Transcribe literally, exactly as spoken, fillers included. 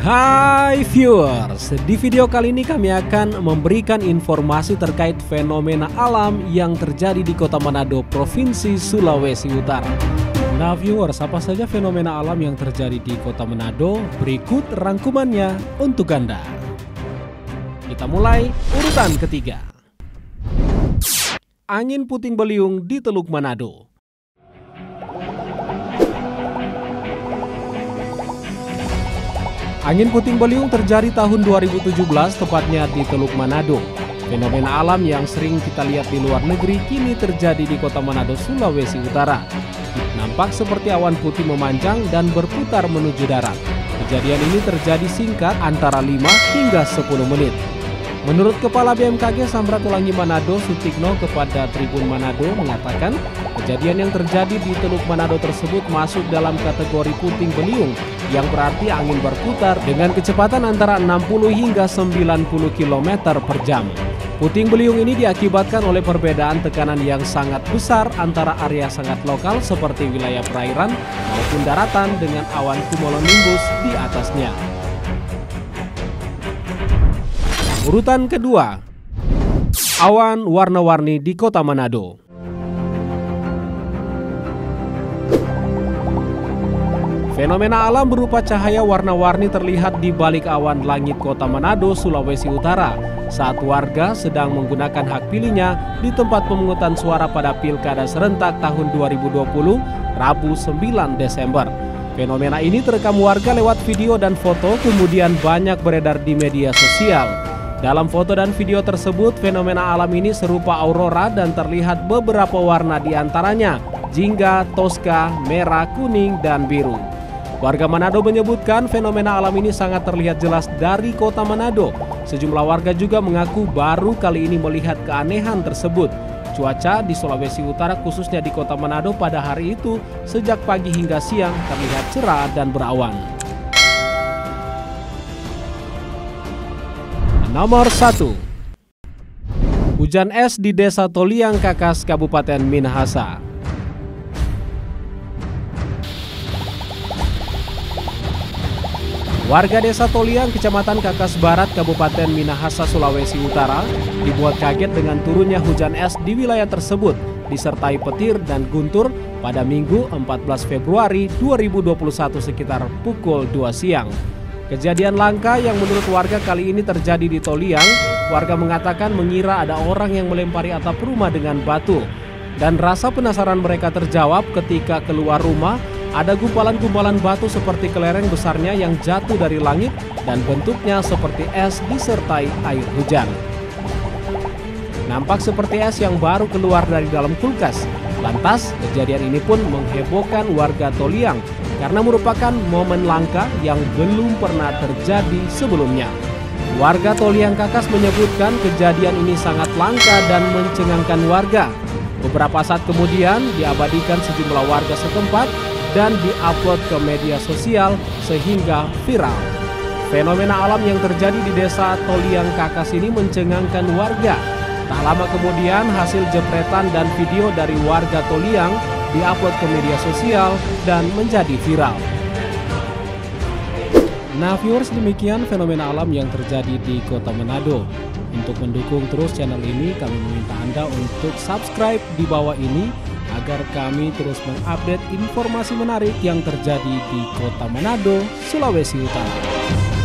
Hai viewers, di video kali ini kami akan memberikan informasi terkait fenomena alam yang terjadi di Kota Manado, Provinsi Sulawesi Utara. Nah viewers, apa saja fenomena alam yang terjadi di Kota Manado? Berikut rangkumannya untuk Anda. Kita mulai urutan ketiga. Angin puting beliung di Teluk Manado. Angin puting beliung terjadi tahun dua ribu tujuh belas, tepatnya di Teluk Manado. Fenomena alam yang sering kita lihat di luar negeri kini terjadi di Kota Manado, Sulawesi Utara. Nampak seperti awan putih memanjang dan berputar menuju darat. Kejadian ini terjadi singkat antara lima hingga sepuluh menit. Menurut Kepala B M K G Samratulangi Manado, Sutikno, kepada Tribun Manado mengatakan kejadian yang terjadi di Teluk Manado tersebut masuk dalam kategori puting beliung, yang berarti angin berputar dengan kecepatan antara enam puluh hingga sembilan puluh kilometer per jam. Puting beliung ini diakibatkan oleh perbedaan tekanan yang sangat besar antara area sangat lokal seperti wilayah perairan maupun daratan dengan awan cumulonimbus di atasnya. Urutan kedua, awan warna-warni di Kota Manado. Fenomena alam berupa cahaya warna-warni terlihat di balik awan langit Kota Manado, Sulawesi Utara, saat warga sedang menggunakan hak pilihnya di tempat pemungutan suara pada Pilkada serentak tahun dua ribu dua puluh, Rabu sembilan Desember. Fenomena ini terekam warga lewat video dan foto, kemudian banyak beredar di media sosial. Dalam foto dan video tersebut, fenomena alam ini serupa aurora dan terlihat beberapa warna diantaranya, jingga, toska, merah, kuning, dan biru. Warga Manado menyebutkan fenomena alam ini sangat terlihat jelas dari Kota Manado. Sejumlah warga juga mengaku baru kali ini melihat keanehan tersebut. Cuaca di Sulawesi Utara, khususnya di Kota Manado pada hari itu, sejak pagi hingga siang terlihat cerah dan berawan. Nomor satu. Hujan es di Desa Toliang, Kakas, Kabupaten Minahasa. Warga Desa Toliang, Kecamatan Kakas Barat, Kabupaten Minahasa, Sulawesi Utara, dibuat kaget dengan turunnya hujan es di wilayah tersebut, disertai petir dan guntur pada Minggu empat belas Februari dua ribu dua puluh satu sekitar pukul dua siang. Kejadian langka yang menurut warga kali ini terjadi di Toliang. Warga mengatakan mengira ada orang yang melempari atap rumah dengan batu. Dan rasa penasaran mereka terjawab ketika keluar rumah, ada gumpalan-gumpalan batu seperti kelereng besarnya yang jatuh dari langit dan bentuknya seperti es disertai air hujan. Nampak seperti es yang baru keluar dari dalam kulkas. Lantas, kejadian ini pun menghebohkan warga Toliang karena merupakan momen langka yang belum pernah terjadi sebelumnya. Warga Toliang Kakas menyebutkan kejadian ini sangat langka dan mencengangkan warga. Beberapa saat kemudian diabadikan sejumlah warga setempat dan diupload ke media sosial sehingga viral. Fenomena alam yang terjadi di Desa Toliang Kakas ini mencengangkan warga. Tak lama kemudian hasil jepretan dan video dari warga Toliang diupload ke media sosial dan menjadi viral. Nah viewers, demikian fenomena alam yang terjadi di Kota Manado. Untuk mendukung terus channel ini, kami meminta Anda untuk subscribe di bawah ini agar kami terus mengupdate informasi menarik yang terjadi di Kota Manado, Sulawesi Utara.